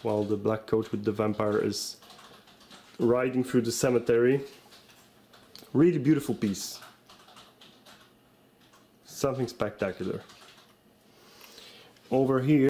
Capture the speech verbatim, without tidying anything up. while the black coat with the vampire is riding through the cemetery. Really beautiful piece. Something spectacular. Over here